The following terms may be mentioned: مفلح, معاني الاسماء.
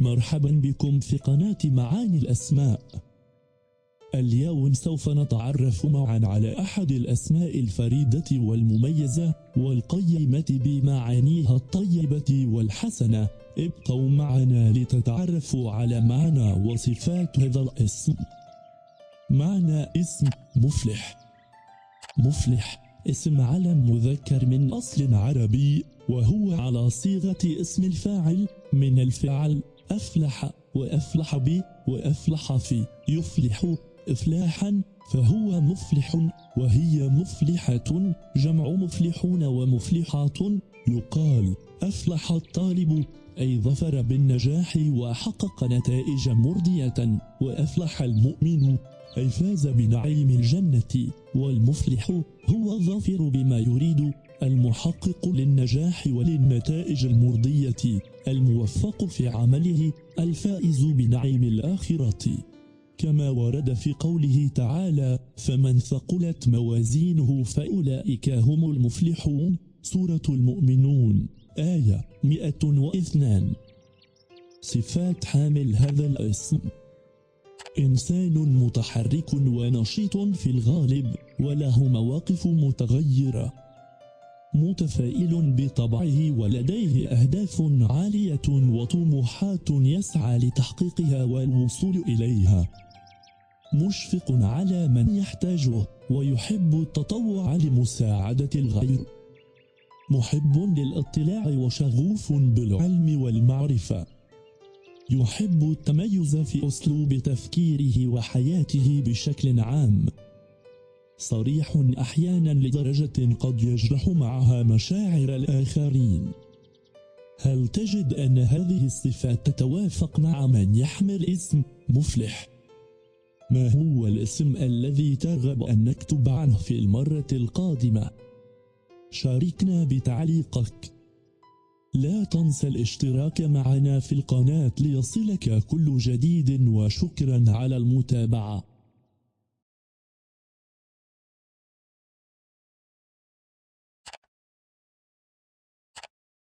مرحبا بكم في قناة معاني الأسماء. اليوم سوف نتعرف معا على أحد الأسماء الفريدة والمميزة والقيمة بمعانيها الطيبة والحسنة. ابقوا معنا لتتعرفوا على معنى وصفات هذا الاسم. معنى اسم مفلح. مفلح اسم علم مذكر من أصل عربي، وهو على صيغة اسم الفاعل من الفعل أفلح، وأفلح به وأفلح في، يفلح إفلاحا، فهو مفلح وهي مفلحة، جمع مفلحون ومفلحات. يقال أفلح الطالب أي ظفر بالنجاح وحقق نتائج مرضية، وأفلح المؤمن أي فاز بنعيم الجنة. والمفلح هو الظافر بما يريد، المحقق للنجاح وللنتائج المرضية، الموفق في عمله، الفائز بنعيم الآخرة، كما ورد في قوله تعالى: فمن ثقلت موازينه فأولئك هم المفلحون. سورة المؤمنون آية 102. صفات حامل هذا الاسم: إنسان متحرك ونشيط في الغالب، وله مواقف متغيرة، متفائل بطبعه، ولديه أهداف عالية وطموحات يسعى لتحقيقها والوصول إليها، مشفق على من يحتاجه، ويحب التطوع لمساعدة الغير، محب للاطلاع وشغوف بالعلم والمعرفة، يحب التميز في أسلوب تفكيره وحياته بشكل عام، صريح أحيانا لدرجة قد يجرح معها مشاعر الآخرين. هل تجد أن هذه الصفات تتوافق مع من يحمل اسم مفلح؟ ما هو الاسم الذي ترغب أن نكتب عنه في المرة القادمة؟ شاركنا بتعليقك. لا تنسى الاشتراك معنا في القناة ليصلك كل جديد، وشكرا على المتابعة.